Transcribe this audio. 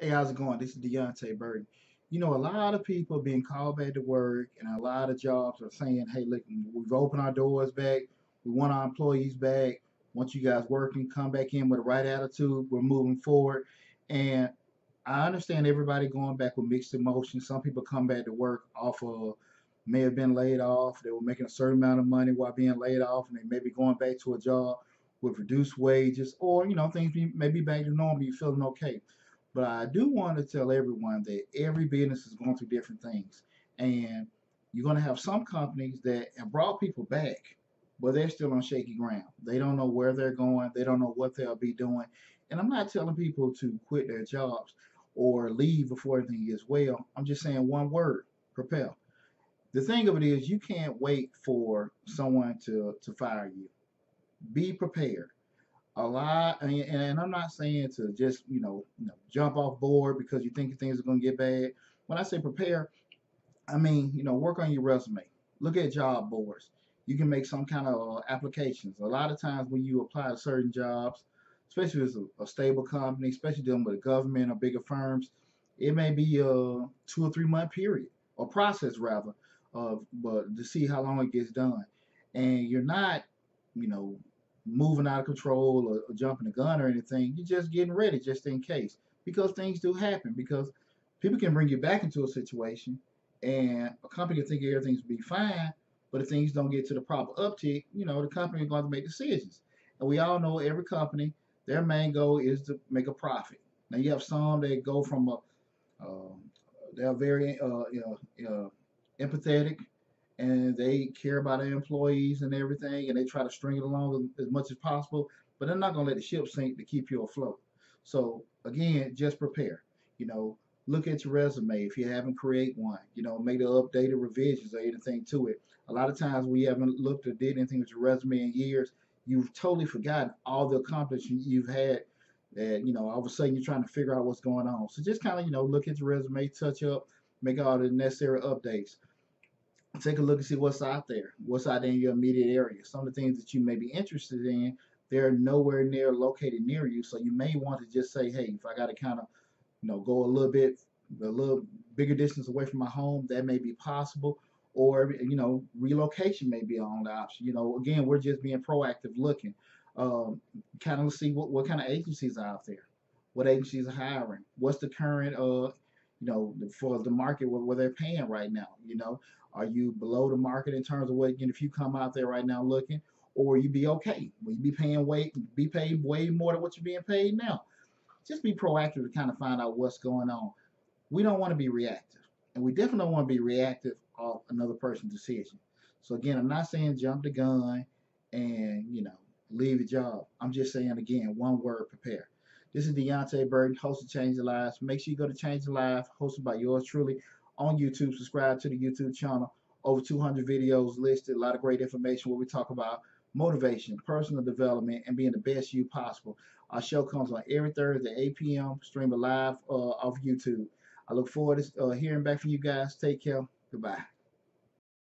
Hey, how's it going? This is Deonte' Burden. You know, a lot of people being called back to work, and a lot of jobs are saying, hey, look, we've opened our doors back. We want our employees back. Once you guys working, come back in with the right attitude. We're moving forward. And I understand everybody going back with mixed emotions. Some people come back to work off of may have been laid off. They were making a certain amount of money while being laid off, and they may be going back to a job with reduced wages, or, you know, things may be back to normal. You're feeling okay. But I do want to tell everyone that every business is going through different things. And you're going to have some companies that have brought people back, but they're still on shaky ground. They don't know where they're going. They don't know what they'll be doing. And I'm not telling people to quit their jobs or leave before everything gets well. I'm just saying one word: propel. The thing of it is, you can't wait for someone to fire you. Be prepared. And I'm not saying to just, you know, jump off board because you think things are going to get bad. When I say prepare, I mean, you know, work on your resume. Look at job boards. You can make some kind of applications. A lot of times when you apply to certain jobs, especially if it's a stable company, especially dealing with a government or bigger firms, it may be a 2 or 3 month period or process rather, but to see how long it gets done. And you're not, you know, moving out of control or jumping the gun or anything. You're just getting ready just in case, because things do happen, because people can bring you back into a situation and a company can think everything's be fine, but if things don't get to the proper uptick, you know, the company is going to make decisions. And we all know every company, their main goal is to make a profit. Now you have some that go from they're very empathetic, and they care about their employees and everything, and they try to string it along as much as possible, but they're not going to let the ship sink to keep you afloat. So, again, just prepare. You know, look at your resume if you haven't created one. You know, make the updated revisions or anything to it. A lot of times we haven't looked or did anything with your resume in years. You've totally forgotten all the accomplishments you've had that, you know, all of a sudden you're trying to figure out what's going on. So just kind of, you know, look at your resume, touch up, make all the necessary updates. Take a look and see what's out there, what's out there in your immediate area. Some of the things that you may be interested in, they're nowhere near located near you. So you may want to just say, hey, if I got to kind of, you know, go a little bigger distance away from my home, that may be possible. Or, you know, relocation may be on the option. You know, again, we're just being proactive looking. Kind of see what kind of agencies are out there, what agencies are hiring, what's the current, you know, for the market, what they're paying right now. You know, are you below the market in terms of what? Again, if you come out there right now looking, or you be okay, will you be paying be paid way more than what you're being paid now? Just be proactive to kind of find out what's going on. We don't want to be reactive, and we definitely don't want to be reactive off another person's decision. So again, I'm not saying jump the gun and, you know, leave your job. I'm just saying, again, one word: prepare. This is Deonte' Burden, host of Changing Lives. Make sure you go to Changing Lives, hosted by yours truly, on YouTube. Subscribe to the YouTube channel. Over 200 videos listed. A lot of great information where we talk about motivation, personal development, and being the best you possible. Our show comes on every Thursday at 8 p.m. Stream it live off YouTube. I look forward to hearing back from you guys. Take care. Goodbye.